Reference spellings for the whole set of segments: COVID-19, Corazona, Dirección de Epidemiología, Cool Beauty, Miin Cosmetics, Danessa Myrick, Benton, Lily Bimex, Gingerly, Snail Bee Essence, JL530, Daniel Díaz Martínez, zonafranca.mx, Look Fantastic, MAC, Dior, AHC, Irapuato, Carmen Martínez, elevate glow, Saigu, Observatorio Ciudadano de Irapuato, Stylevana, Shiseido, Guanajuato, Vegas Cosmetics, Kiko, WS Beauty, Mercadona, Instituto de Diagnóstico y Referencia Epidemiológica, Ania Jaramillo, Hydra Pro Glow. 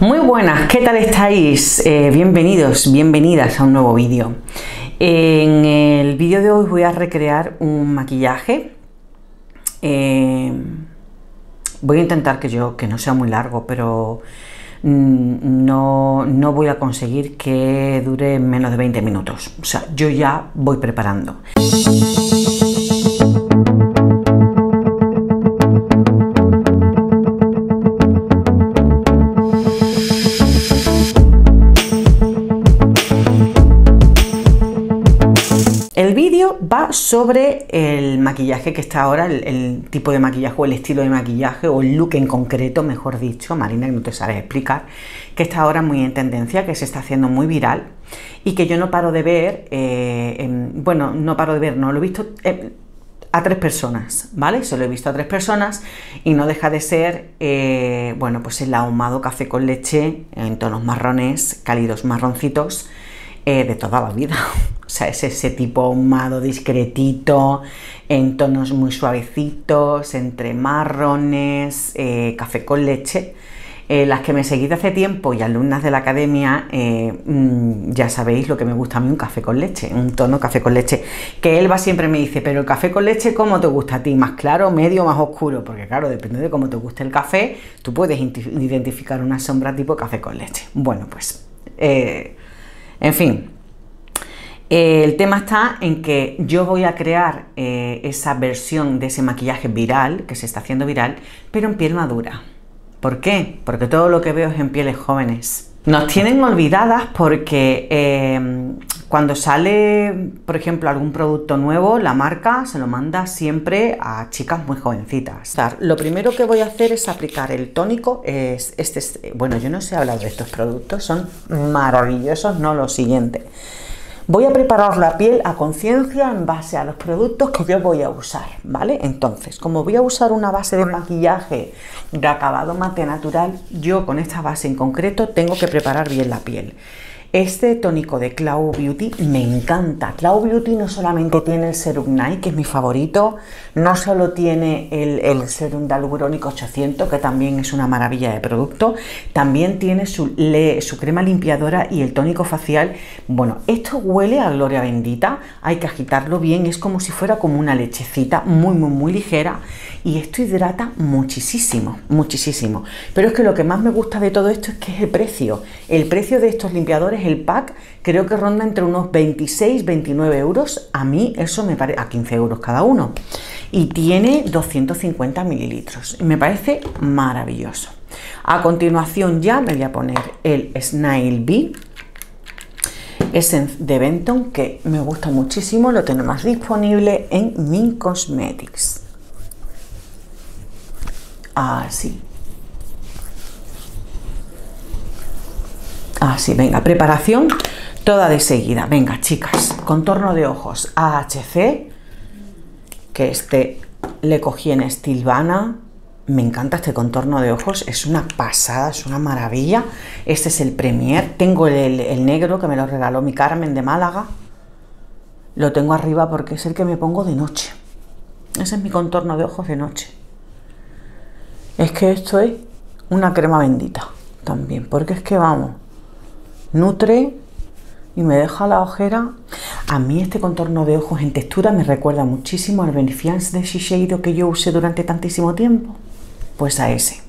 Muy buenas, ¿qué tal estáis? Bienvenidos, bienvenidas a un nuevo vídeo. En el vídeo de hoy voy a recrear un maquillaje. Voy a intentar que no sea muy largo, pero no voy a conseguir que dure menos de 20 minutos. O sea, yo ya voy preparando. Va sobre el maquillaje que está ahora, el tipo de maquillaje o el estilo de maquillaje o el look en concreto, mejor dicho, Marina, que no te sabes explicar, que está ahora muy en tendencia, que se está haciendo muy viral y que yo no paro de ver, no lo he visto a tres personas, ¿vale? Solo he visto a tres personas y no deja de ser, pues el ahumado café con leche en tonos marrones, cálidos marroncitos, de toda la vida. O sea, es ese tipo ahumado discretito, en tonos muy suavecitos, entre marrones, café con leche. Las que me seguís de hace tiempo y alumnas de la academia, ya sabéis lo que me gusta a mí, un café con leche, un tono café con leche. Que Elba siempre me dice, pero el café con leche, ¿cómo te gusta a ti? ¿Más claro, medio, más oscuro? Porque claro, depende de cómo te guste el café, tú puedes identificar una sombra tipo café con leche. Bueno, pues, en fin. El tema está en que yo voy a crear esa versión de ese maquillaje viral, que se está haciendo viral, pero en piel madura. ¿Por qué? Porque todo lo que veo es en pieles jóvenes. Nos tienen olvidadas porque cuando sale, por ejemplo, algún producto nuevo, la marca se lo manda siempre a chicas muy jovencitas. Lo primero que voy a hacer es aplicar el tónico. Bueno, yo no sé hablar de estos productos, son maravillosos, no lo siguiente. Voy a preparar la piel a conciencia en base a los productos que yo voy a usar, ¿vale? Entonces, como voy a usar una base de maquillaje de acabado mate natural, yo con esta base en concreto tengo que preparar bien la piel. Este tónico de Klau Beauty me encanta. Klau Beauty no solamente tiene el Serum Night, que es mi favorito, no solo tiene el Serum de Hialurónico 800, que también es una maravilla de producto, también tiene su crema limpiadora y el tónico facial. Bueno, esto huele a gloria bendita, hay que agitarlo bien, es como si fuera como una lechecita muy ligera y esto hidrata muchísimo, muchísimo. Pero es que lo que más me gusta de todo esto es que es el precio. El precio de estos limpiadores, el pack, creo que ronda entre unos 26-29 euros. A mí eso me parece, a 15 euros cada uno, y tiene 250 mililitros, me parece maravilloso. A continuación ya me voy a poner el Snail Bee Essence de Benton, que me gusta muchísimo, lo tenemos disponible en Miin Cosmetics, así. Así, venga, preparación toda de seguida. Venga, chicas, contorno de ojos AHC, que este le cogí en Stylevana. Me encanta este contorno de ojos, es una pasada, es una maravilla. Este es el Premier, tengo el negro que me lo regaló mi Carmen de Málaga. Lo tengo arriba porque es el que me pongo de noche. Ese es mi contorno de ojos de noche. Es que esto es una crema bendita también, porque es que vamos... Nutre y me deja la ojera. A mí este contorno de ojos en textura me recuerda muchísimo al Benefiance de Shiseido que yo usé durante tantísimo tiempo, pues a ese.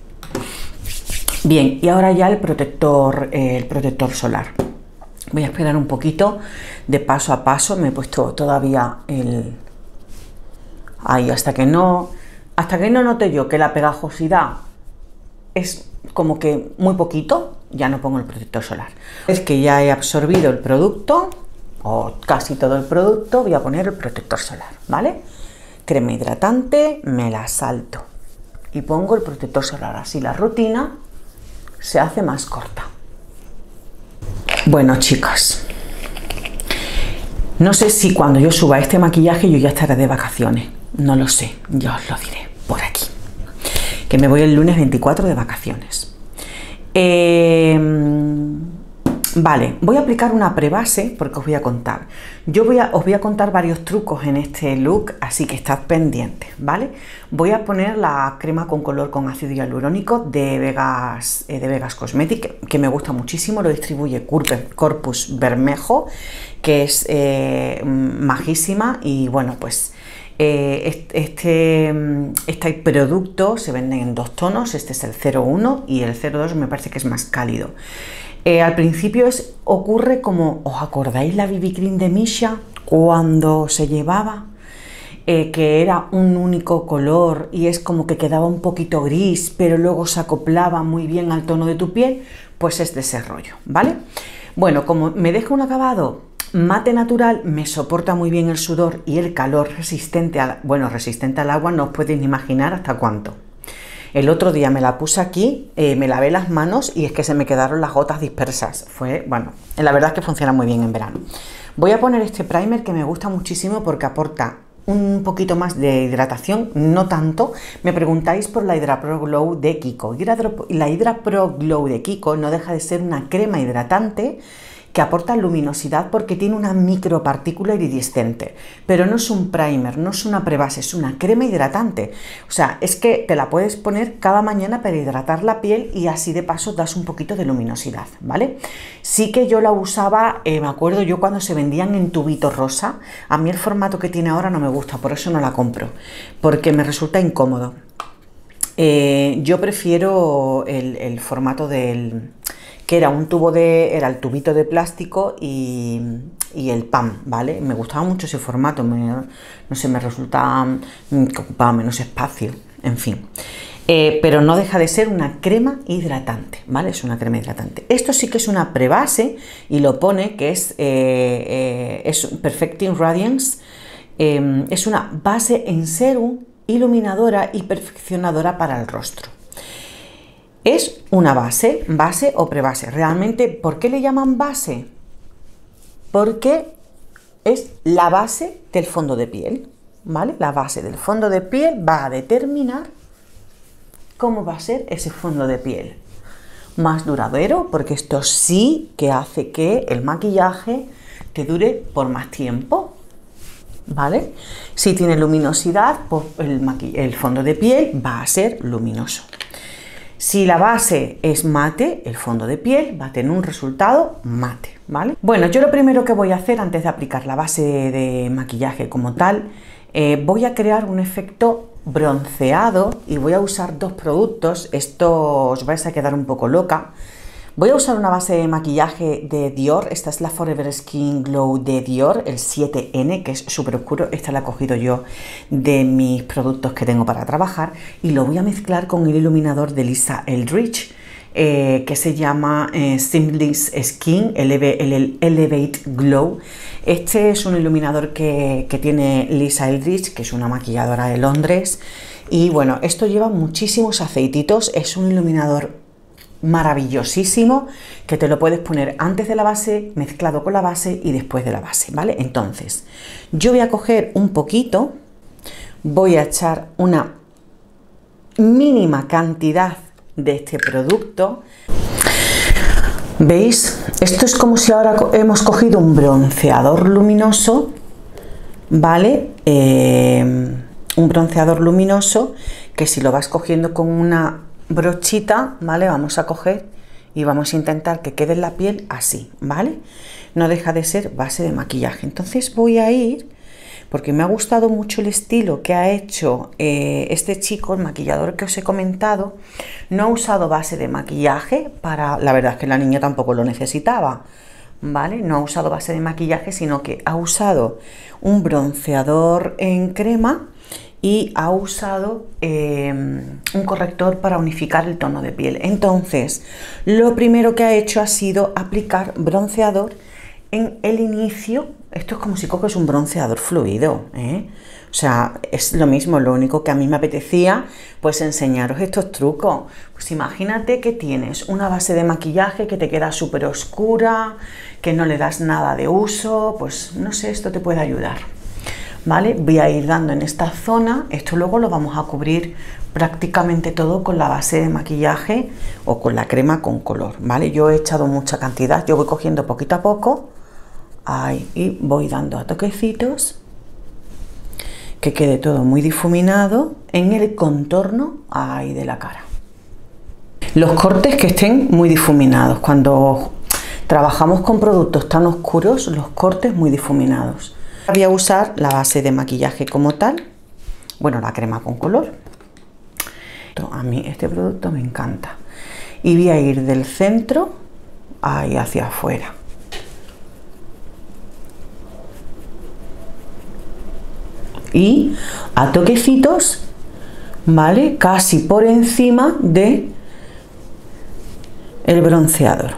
Bien, y ahora ya el protector solar. Voy a esperar un poquito, de paso a paso. Me he puesto todavía el ahí hasta que no note yo que la pegajosidad es como que muy poquito, ya no pongo el protector solar. Es que ya he absorbido el producto, o casi todo el producto, voy a poner el protector solar, ¿vale? Crema hidratante, me la salto y pongo el protector solar, así la rutina se hace más corta. Bueno, chicas, no sé si cuando yo suba este maquillaje yo ya estaré de vacaciones, no lo sé, ya os lo diré por aquí. Que me voy el lunes 24 de vacaciones. Vale, voy a aplicar una prebase porque os voy a contar. Os voy a contar varios trucos en este look, así que estad pendientes, ¿vale? Voy a poner la crema con color con ácido hialurónico de Vegas Cosmetics, que me gusta muchísimo, lo distribuye Corpus Bermejo, que es majísima y bueno, pues... Este producto se vende en dos tonos, este es el 01 y el 02 me parece que es más cálido. Al principio ocurre como, ¿os acordáis la BB Cream de Misha cuando se llevaba? Que era un único color y es como que quedaba un poquito gris, pero luego se acoplaba muy bien al tono de tu piel, pues es de ese rollo, ¿vale? Bueno, como me deja un acabado mate natural, me soporta muy bien el sudor y el calor, resistente al, bueno, resistente al agua, no os podéis ni imaginar hasta cuánto. El otro día me la puse aquí, me lavé las manos y es que se me quedaron las gotas dispersas. Fue, bueno, la verdad es que funciona muy bien en verano. Voy a poner este primer que me gusta muchísimo porque aporta un poquito más de hidratación, no tanto. Me preguntáis por la Hydra Pro Glow de Kiko. La Hydra Pro Glow de Kiko no deja de ser una crema hidratante que aporta luminosidad porque tiene una micropartícula iridiscente, pero no es un primer, no es una prebase, es una crema hidratante. O sea, es que te la puedes poner cada mañana para hidratar la piel y así de paso das un poquito de luminosidad, ¿vale? Sí que yo la usaba, me acuerdo yo cuando se vendían en tubito rosa. A mí el formato que tiene ahora no me gusta, por eso no la compro, porque me resulta incómodo. Yo prefiero el formato del... que era un tubo de, era el tubito de plástico y el PAM, ¿vale? Me gustaba mucho ese formato, no sé, me resultaba que ocupaba menos espacio, en fin. Pero no deja de ser una crema hidratante, ¿vale? Es una crema hidratante. Esto sí que es una prebase y lo pone que es Perfecting Radiance, es una base en serum iluminadora y perfeccionadora para el rostro. Es una base o prebase. Realmente, ¿por qué le llaman base? Porque es la base del fondo de piel, ¿vale? La base del fondo de piel va a determinar cómo va a ser ese fondo de piel. Más duradero, porque esto sí que hace que el maquillaje te dure por más tiempo, ¿vale? Si tiene luminosidad, pues el fondo de piel va a ser luminoso. Si la base es mate, el fondo de piel va a tener un resultado mate, ¿vale? Bueno, yo lo primero que voy a hacer antes de aplicar la base de maquillaje como tal, voy a crear un efecto bronceado y voy a usar dos productos. Esto os vais a quedar un poco loca. Voy a usar una base de maquillaje de Dior. Esta es la Forever Skin Glow de Dior, el 7N, que es súper oscuro. Esta la he cogido yo de mis productos que tengo para trabajar y lo voy a mezclar con el iluminador de Lisa Eldridge, que se llama Seamless Skin Ele Elevate Glow. Este es un iluminador que tiene Lisa Eldridge, que es una maquilladora de Londres. Y bueno, esto lleva muchísimos aceititos, es un iluminador maravillosísimo que te lo puedes poner antes de la base, mezclado con la base y después de la base, ¿vale? Entonces yo voy a coger un poquito, voy a echar una mínima cantidad de este producto. ¿Veis? Esto es como si ahora hemos cogido un bronceador luminoso, ¿vale? Un bronceador luminoso que si lo vas cogiendo con una brochita, ¿vale? Vamos a coger y vamos a intentar que quede en la piel así, ¿vale? No deja de ser base de maquillaje. Entonces voy a ir, porque me ha gustado mucho el estilo que ha hecho este chico, el maquillador que os he comentado. No ha usado base de maquillaje para... La verdad es que la niña tampoco lo necesitaba, ¿vale? No ha usado base de maquillaje, sino que ha usado un bronceador en crema y ha usado un corrector para unificar el tono de piel. Entonces, lo primero que ha hecho ha sido aplicar bronceador en el inicio. Esto es como si coges un bronceador fluido, ¿eh? O sea, es lo mismo, lo único que a mí me apetecía, pues enseñaros estos trucos. Pues imagínate que tienes una base de maquillaje que te queda súper oscura, que no le das nada de uso, pues no sé, esto te puede ayudar. ¿vale? Voy a ir dando en esta zona, esto luego lo vamos a cubrir prácticamente todo con la base de maquillaje o con la crema con color, ¿vale? Yo he echado mucha cantidad, yo voy cogiendo poquito a poco, ahí, y voy dando a toquecitos, que quede todo muy difuminado en el contorno, ahí, de la cara. Los cortes que estén muy difuminados, cuando trabajamos con productos tan oscuros, los cortes muy difuminados. Voy a usar la base de maquillaje como tal, bueno, la crema con color. A mí este producto me encanta. Y voy a ir del centro ahí hacia afuera. Y a toquecitos, ¿vale? Casi por encima de el bronceador.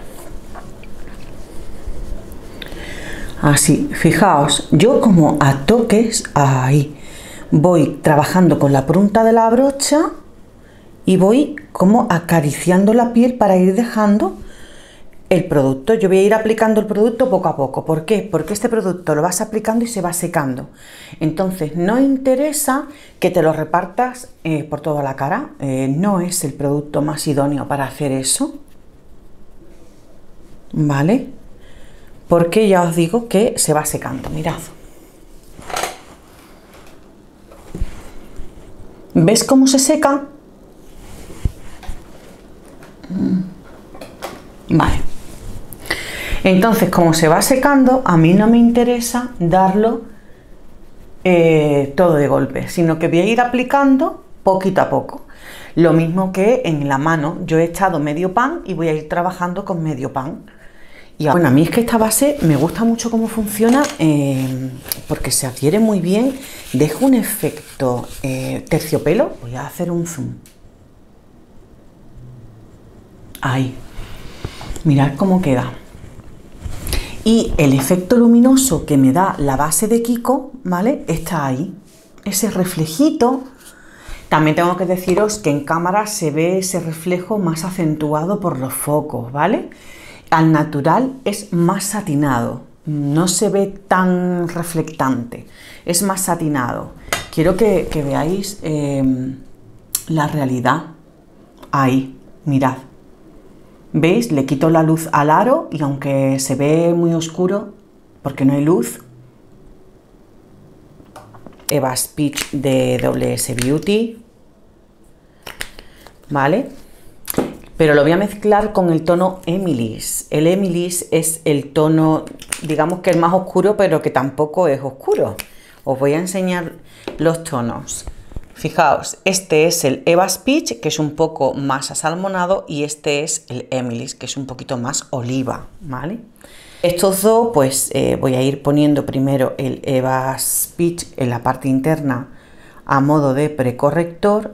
Así, fijaos, yo como a toques, ahí, voy trabajando con la punta de la brocha y voy como acariciando la piel para ir dejando el producto. Yo voy a ir aplicando el producto poco a poco. ¿Por qué? Porque este producto lo vas aplicando y se va secando. Entonces no interesa que te lo repartas por toda la cara. No es el producto más idóneo para hacer eso, ¿vale? Porque ya os digo que se va secando. Mirad. ¿Ves cómo se seca? Vale. Entonces, como se va secando, a mí no me interesa darlo todo de golpe, sino que voy a ir aplicando poquito a poco. Lo mismo que en la mano, yo he echado medio pan y voy a ir trabajando con medio pan. Y bueno, a mí es que esta base me gusta mucho cómo funciona porque se adhiere muy bien, deja un efecto terciopelo. Voy a hacer un zoom. Ahí. Mirad cómo queda. Y el efecto luminoso que me da la base de Kiko, ¿vale? Está ahí, ese reflejito. También tengo que deciros que en cámara se ve ese reflejo más acentuado por los focos, ¿vale? Al natural es más satinado, no se ve tan reflectante, es más satinado. Quiero que veáis la realidad. Ahí, mirad. ¿Veis? Le quito la luz al aro y aunque se ve muy oscuro, porque no hay luz, Eva Speech de WS Beauty, ¿vale? Pero lo voy a mezclar con el tono Emily's. El Emily's es el tono, digamos que el más oscuro, pero que tampoco es oscuro. Os voy a enseñar los tonos. Fijaos, este es el Eva's Peach, que es un poco más asalmonado, y este es el Emily's, que es un poquito más oliva, ¿vale? Estos dos, pues voy a ir poniendo primero el Eva's Peach en la parte interna a modo de precorrector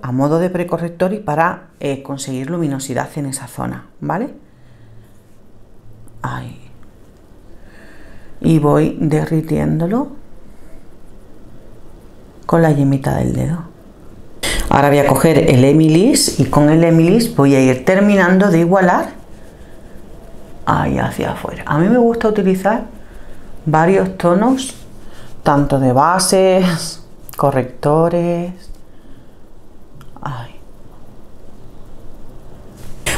y para conseguir luminosidad en esa zona, ¿vale? Ahí. Y voy derritiéndolo con la yemita del dedo. Ahora voy a coger el Emily's y con el Emily's voy a ir terminando de igualar ahí hacia afuera. A mí me gusta utilizar varios tonos, tanto de bases, correctores. Ahí.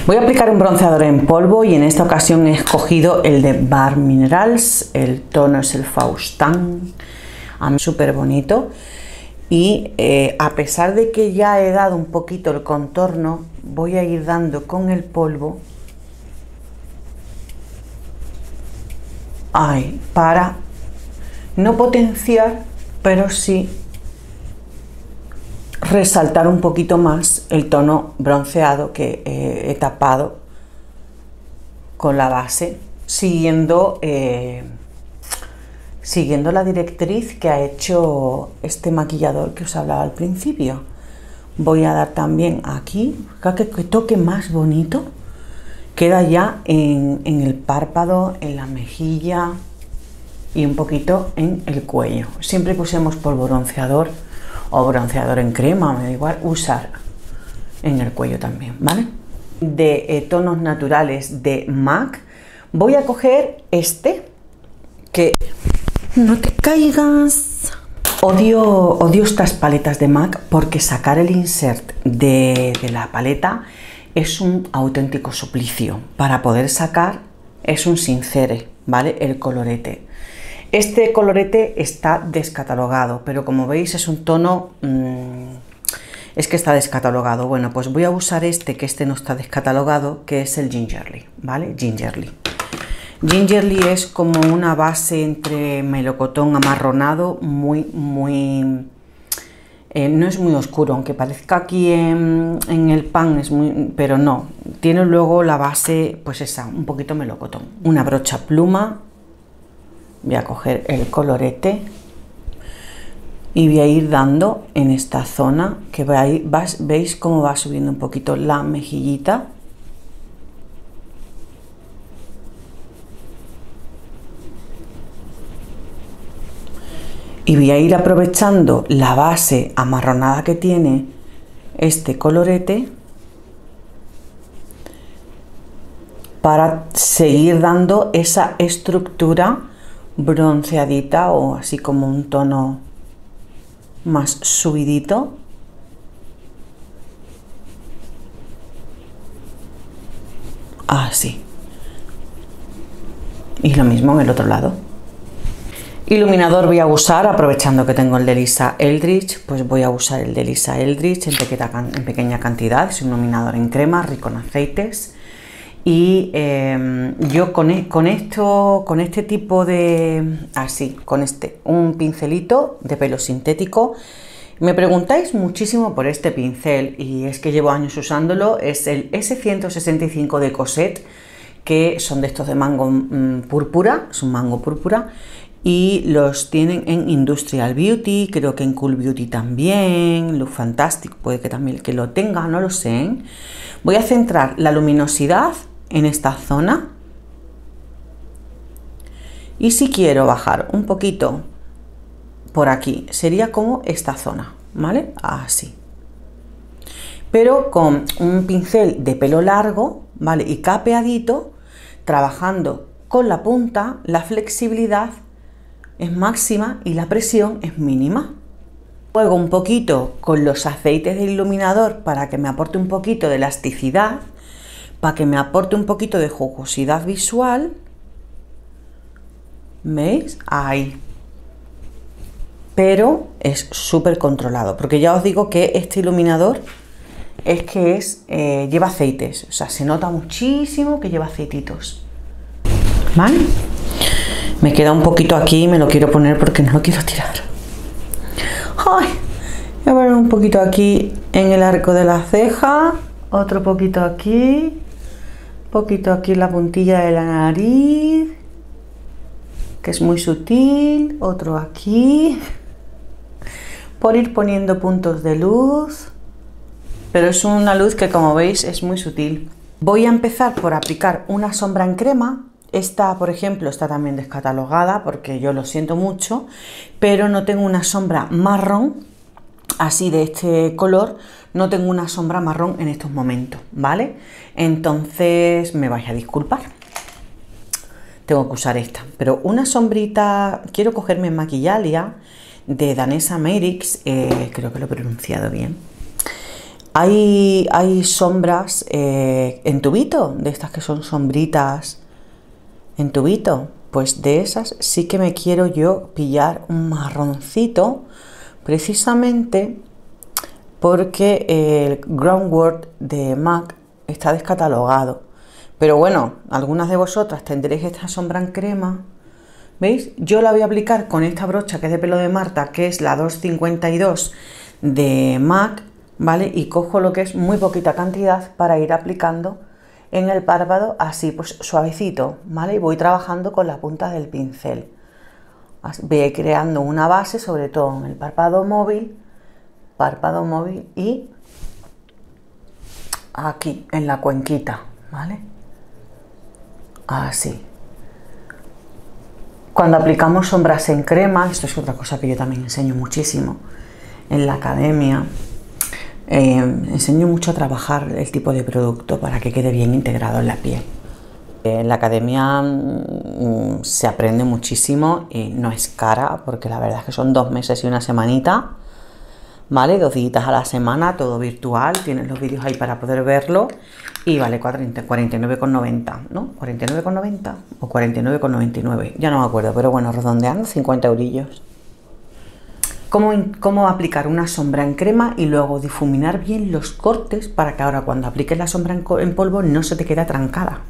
Voy a aplicar un bronceador en polvo y en esta ocasión he escogido el de Bar Minerals. El tono es el Faustán. A mí súper bonito. Y a pesar de que ya he dado un poquito el contorno, voy a ir dando con el polvo ahí, para no potenciar, pero sí resaltar un poquito más el tono bronceado que he tapado con la base, siguiendo la directriz que ha hecho este maquillador que os hablaba al principio. Voy a dar también aquí, que toque más bonito, queda ya en el párpado, en la mejilla y un poquito en el cuello. Siempre que usemos polvo bronceador o bronceador en crema, me da igual, usar en el cuello también, ¿vale? De tonos naturales de MAC voy a coger este, que no te caigas, Odio estas paletas de MAC porque sacar el insert de la paleta es un auténtico suplicio. Para poder sacar es un sincere, ¿vale? El colorete. Este colorete está descatalogado, pero como veis es un tono... es que está descatalogado. Bueno, pues voy a usar este, que este no está descatalogado, que es el Gingerly, ¿vale? Gingerly. Gingerly es como una base entre melocotón amarronado, no es muy oscuro, aunque parezca aquí en el pan, es muy, pero no. Tiene luego la base, pues esa, un poquito melocotón. Una brocha pluma. Voy a coger el colorete y voy a ir dando en esta zona, que veis cómo va subiendo un poquito la mejillita. Y voy a ir aprovechando la base amarronada que tiene este colorete para seguir dando esa estructura bronceadita o así como un tono más subidito. Así. Y lo mismo en el otro lado. Iluminador voy a usar, aprovechando que tengo el de Lisa Eldridge, pues voy a usar el de Lisa Eldridge en pequeña cantidad. Es un iluminador en crema, rico en aceites. Y yo con este tipo de... así, con este, un pincelito de pelo sintético. Me preguntáis muchísimo por este pincel y es que llevo años usándolo. Es el S165 de Cosette, que son de estos de mango púrpura, es un mango púrpura. Y los tienen en Industrial Beauty, creo que en Cool Beauty también, Look Fantastic puede que también que lo tenga, no lo sé. Voy a centrar la luminosidad en esta zona. Y si quiero bajar un poquito por aquí, sería como esta zona, ¿vale? Así. Pero con un pincel de pelo largo, ¿vale? Y capeadito, trabajando con la punta, la flexibilidad es máxima y la presión es mínima. Juego un poquito con los aceites del iluminador para que me aporte un poquito de elasticidad, para que me aporte un poquito de jugosidad visual. ¿Veis? Ahí. Pero es súper controlado, porque ya os digo que este iluminador es que es, lleva aceites, o sea, se nota muchísimo que lleva aceititos. ¿Vale? Me queda un poquito aquí y me lo quiero poner porque no lo quiero tirar. ¡Ay! Voy a poner un poquito aquí en el arco de la ceja, otro poquito aquí, poquito aquí en la puntilla de la nariz, que es muy sutil, otro aquí, por ir poniendo puntos de luz, pero es una luz que como veis es muy sutil. Voy a empezar por aplicar una sombra en crema. Esta, por ejemplo, está también descatalogada porque yo lo siento mucho, pero no tengo una sombra marrón, así de este color, no tengo una sombra marrón en estos momentos, ¿vale? Entonces me vais a disculpar, tengo que usar esta, pero una sombrita, quiero cogerme en Maquillalia de Danessa Myrick, creo que lo he pronunciado bien. Hay sombras en tubito, de estas que son sombritas en tubito, pues de esas sí que me quiero yo pillar un marroncito, precisamente porque el groundwork de MAC está descatalogado, pero bueno, algunas de vosotras tendréis esta sombra en crema, ¿veis? Yo la voy a aplicar con esta brocha que es de pelo de Marta, que es la 252 de MAC, ¿vale? Y cojo lo que es muy poquita cantidad para ir aplicando en el párpado, así pues suavecito, ¿vale? Y voy trabajando con la punta del pincel. Voy creando una base, sobre todo en el párpado móvil y aquí, en la cuenquita, ¿vale? Así. Cuando aplicamos sombras en crema, esto es otra cosa que yo también enseño muchísimo en la academia. Enseño mucho a trabajar el tipo de producto para que quede bien integrado en la piel, En la academia se aprende muchísimo y no es cara, porque la verdad es que son 2 meses y una semanita, ¿vale? 2 días a la semana, todo virtual, tienes los vídeos ahí para poder verlo y vale 49,90, ¿no? 49,90 o 49,99, ya no me acuerdo, pero bueno, redondeando 50 eurillos. Cómo aplicar una sombra en crema y luego difuminar bien los cortes para que ahora cuando apliques la sombra en polvo no se te quede trancada.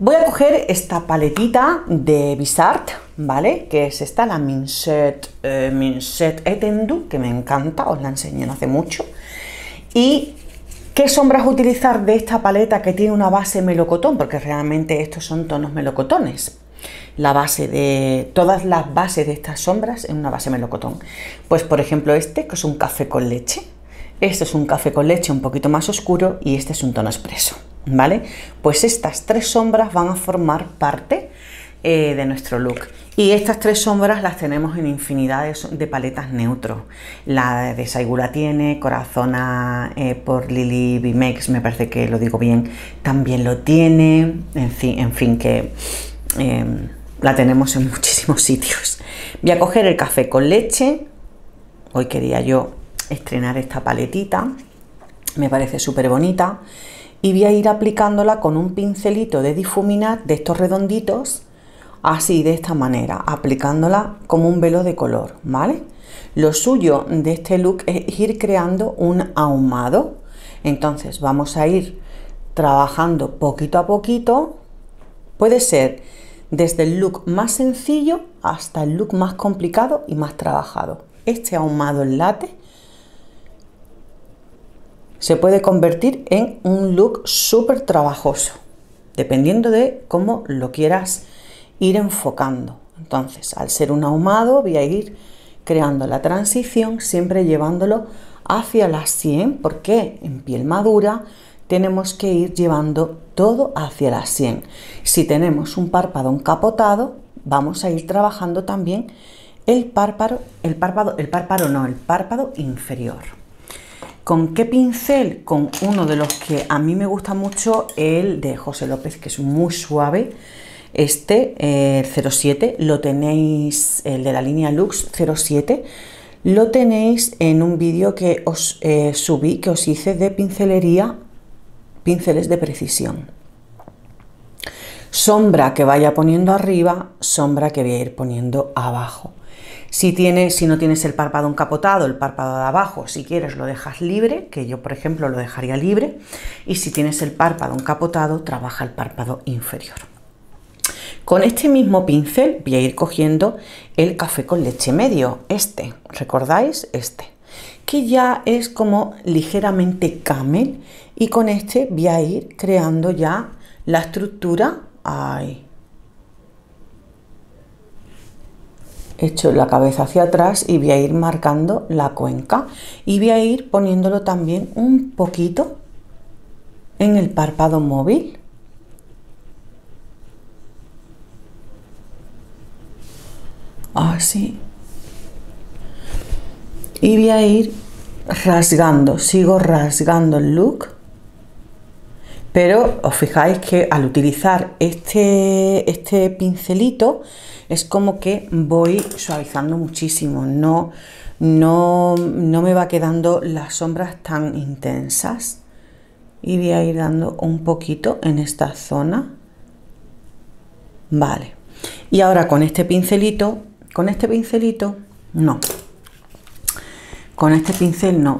Voy a coger esta paletita de Viseart, ¿vale? Que es esta, la Minset Etendu, que me encanta, os la enseñé hace mucho. ¿Y qué sombras utilizar de esta paleta que tiene una base melocotón? Porque realmente estos son tonos melocotones. La base de todas las bases de estas sombras en una base melocotón. Pues por ejemplo este, que es un café con leche. Este es un café con leche un poquito más oscuro y este es un tono expreso. ¿Vale? Pues estas 3 sombras van a formar parte de nuestro look. Y estas 3 sombras las tenemos en infinidad de paletas neutros. La de Saigu la tiene, Corazona por Lily Bimex, me parece que lo digo bien, también lo tiene. En fin que la tenemos en muchísimos sitios. Voy a coger el café con leche. Hoy quería yo estrenar esta paletita. Me parece súper bonita. Y voy a ir aplicándola con un pincelito de difuminar de estos redonditos, así de esta manera, aplicándola como un velo de color, ¿vale? Lo suyo de este look es ir creando un ahumado. Entonces vamos a ir trabajando poquito a poquito. Puede ser desde el look más sencillo hasta el look más complicado y más trabajado. Este ahumado en latte se puede convertir en un look súper trabajoso, dependiendo de cómo lo quieras ir enfocando. Entonces, al ser un ahumado, voy a ir creando la transición, siempre llevándolo hacia la sien, porque en piel madura tenemos que ir llevando todo hacia la sien. Si tenemos un párpado encapotado, vamos a ir trabajando también el párpado inferior. ¿Con qué pincel? Con uno de los que a mí me gusta mucho, el de José López, que es muy suave. Este, el 07, lo tenéis, el de la línea Lux 07, lo tenéis en un vídeo que os subí, que os hice de pincelería, pinceles de precisión. Sombra que vaya poniendo arriba, sombra que voy a ir poniendo abajo. Si no tienes el párpado encapotado, el párpado de abajo, si quieres lo dejas libre, que yo por ejemplo lo dejaría libre. Y si tienes el párpado encapotado, trabaja el párpado inferior. Con este mismo pincel voy a ir cogiendo el café con leche medio, este, ¿recordáis? Este, que ya es como ligeramente camel, y con este voy a ir creando ya la estructura. Ahí. Echo la cabeza hacia atrás y voy a ir marcando la cuenca y voy a ir poniéndolo también un poquito en el párpado móvil. Así. Y voy a ir rasgando, sigo rasgando el look. Pero os fijáis que al utilizar este pincelito es como que voy suavizando muchísimo, no me va quedando las sombras tan intensas. Y voy a ir dando un poquito en esta zona. Vale. Y ahora con este pincel no,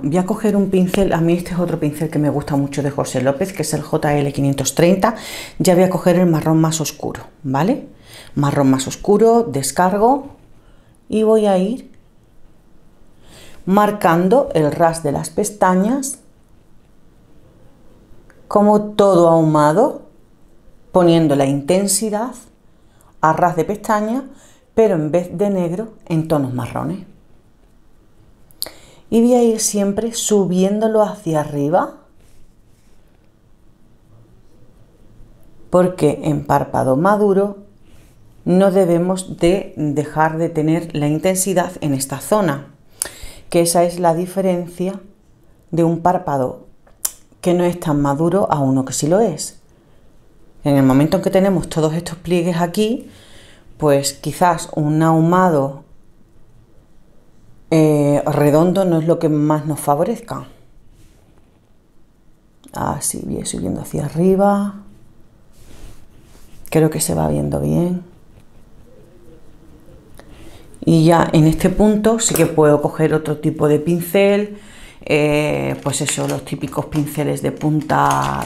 voy a coger un pincel, a mí este es otro pincel que me gusta mucho de José López, que es el JL530, ya voy a coger el marrón más oscuro, ¿vale? Marrón más oscuro, descargo y voy a ir marcando el ras de las pestañas, como todo ahumado, poniendo la intensidad a ras de pestaña, pero en vez de negro, en tonos marrones. Y voy a ir siempre subiéndolo hacia arriba, porque en párpado maduro no debemos de dejar de tener la intensidad en esta zona, que esa es la diferencia de un párpado que no es tan maduro a uno que sí lo es. En el momento en que tenemos todos estos pliegues aquí, pues quizás un ahumado redondo no es lo que más nos favorezca. Así bien, subiendo hacia arriba. Creo que se va viendo bien. Y ya en este punto sí que puedo coger otro tipo de pincel, pues eso, los típicos pinceles de punta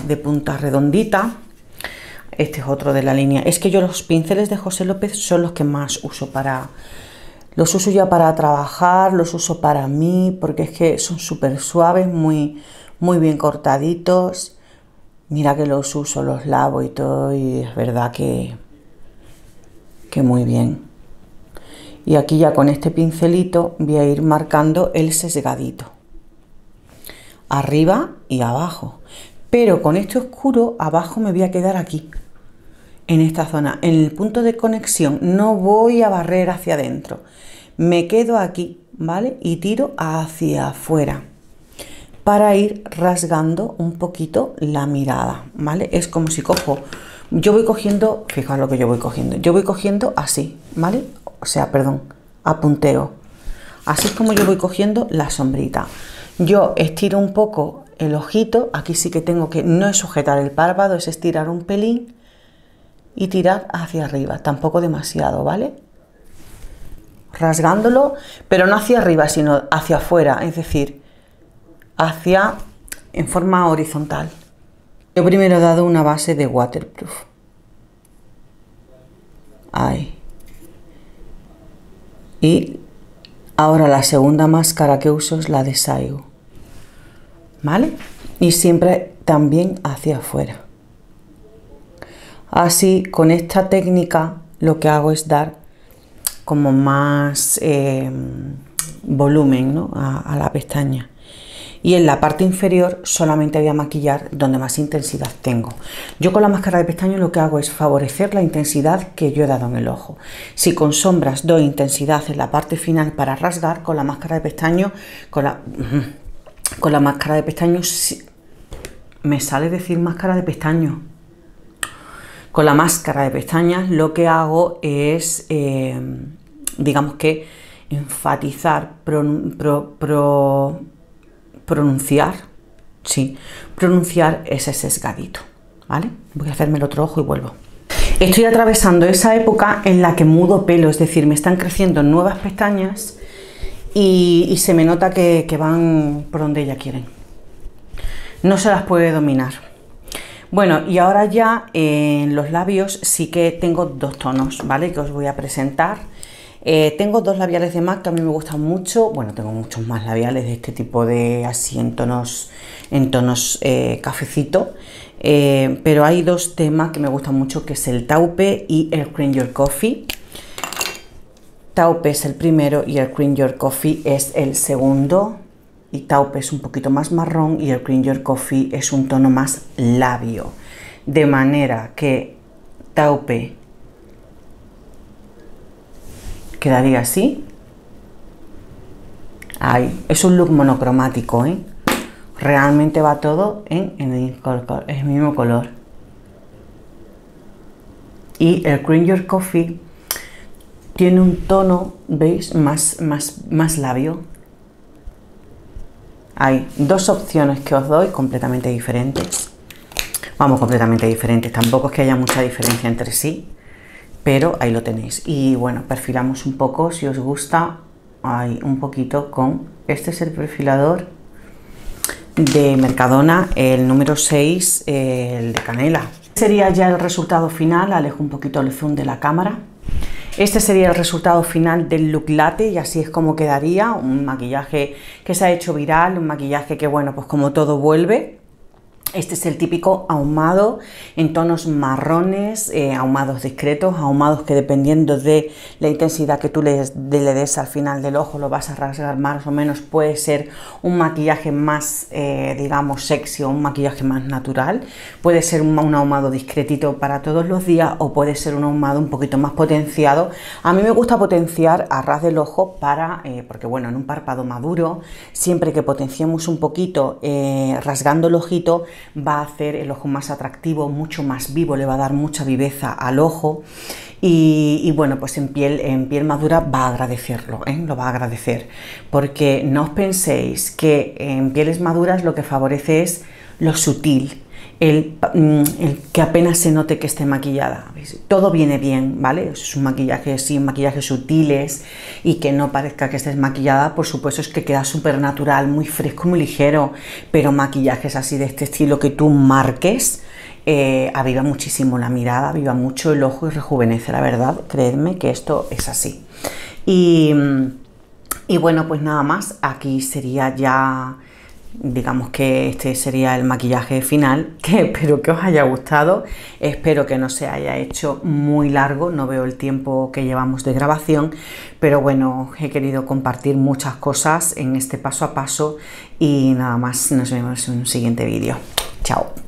redondita. Este es otro de la línea. Es que yo los pinceles de José López son los que más uso para... Los uso ya para trabajar, los uso para mí, porque es que son súper suaves, muy bien cortaditos. Mira que los uso, los lavo y todo, y es verdad que muy bien. Y aquí ya con este pincelito voy a ir marcando el sesgadito. Arriba y abajo. Pero con este oscuro abajo me voy a quedar aquí. En esta zona, en el punto de conexión, no voy a barrer hacia adentro. Me quedo aquí, ¿vale? Y tiro hacia afuera para ir rasgando un poquito la mirada, ¿vale? Es como si cojo... Yo voy cogiendo... Fijaos lo que yo voy cogiendo. Yo voy cogiendo así, ¿vale? O sea, perdón, apunteo. Así es como yo voy cogiendo la sombrita. Yo estiro un poco el ojito. Aquí sí que tengo que... No es sujetar el párpado, es estirar un pelín y tirar hacia arriba, tampoco demasiado, ¿vale? Rasgándolo, pero no hacia arriba, sino hacia afuera, es decir, hacia en forma horizontal. Yo primero he dado una base de waterproof. Ahí. Y ahora la segunda máscara que uso es la de Saigu, ¿vale? Y siempre también hacia afuera. Así, con esta técnica lo que hago es dar como más volumen, ¿no? a la pestaña. Y en la parte inferior solamente voy a maquillar donde más intensidad tengo. Yo con la máscara de pestañas lo que hago es favorecer la intensidad que yo he dado en el ojo. Si con sombras doy intensidad en la parte final para rasgar, con la máscara de pestañas, con la máscara de pestañas, sí, me sale decir máscara de pestañas. Con la máscara de pestañas lo que hago es, digamos que, enfatizar, pronunciar ese sesgadito, ¿vale? Voy a hacerme el otro ojo y vuelvo. Estoy atravesando esa época en la que mudo pelo, es decir, me están creciendo nuevas pestañas y se me nota que van por donde ella quieren. No se las puede dominar. Bueno, y ahora ya en los labios sí que tengo dos tonos, ¿vale? Que os voy a presentar. Tengo dos labiales de MAC que a mí me gustan mucho. Bueno, tengo muchos más labiales de este tipo de así en tonos cafecito. Pero hay dos temas que me gustan mucho, que es el Taupe y el Cream Your Coffee. Taupe es el primero y el Cream Your Coffee es el segundo. Y Taupe es un poquito más marrón y el Cream Your Coffee es un tono más labio. De manera que Taupe quedaría así. Ahí. Es un look monocromático, ¿eh? Realmente va todo en el mismo color. Y el Cream Your Coffee tiene un tono, ¿veis? Más labio. Hay dos opciones que os doy completamente diferentes. Vamos, completamente diferentes. Tampoco es que haya mucha diferencia entre sí, pero ahí lo tenéis. Y bueno, perfilamos un poco. Si os gusta, hay un poquito con... Este es el perfilador de Mercadona, el número 6, el de canela. Sería ya el resultado final. Alejo un poquito el zoom de la cámara. Este sería el resultado final del look latte y así es como quedaría. Un maquillaje que se ha hecho viral, un maquillaje que, bueno, pues como todo vuelve. Este es el típico ahumado en tonos marrones, ahumados discretos, ahumados que dependiendo de la intensidad que tú le des al final del ojo lo vas a rasgar más o menos. Puede ser un maquillaje más, digamos, sexy o un maquillaje más natural. Puede ser un ahumado discretito para todos los días o puede ser un ahumado un poquito más potenciado. A mí me gusta potenciar a ras del ojo para, porque bueno, en un párpado maduro, siempre que potenciemos un poquito rasgando el ojito, va a hacer el ojo más atractivo, mucho más vivo, le va a dar mucha viveza al ojo. Y bueno, pues en piel madura va a agradecerlo, lo va a agradecer, porque no os penséis que en pieles maduras lo que favorece es lo sutil, el que apenas se note que esté maquillada. Todo viene bien, ¿vale? Es un maquillaje, sí, maquillajes sutiles y que no parezca que estés maquillada, por supuesto, es que queda súper natural, muy fresco, muy ligero, pero maquillajes así de este estilo que tú marques, aviva muchísimo la mirada, aviva mucho el ojo y rejuvenece, la verdad, creedme que esto es así. Y bueno, pues nada más, aquí sería ya... Digamos que este sería el maquillaje final, que espero que os haya gustado, espero que no se haya hecho muy largo, no veo el tiempo que llevamos de grabación, pero bueno, he querido compartir muchas cosas en este paso a paso y nada más, nos vemos en un siguiente vídeo. Chao.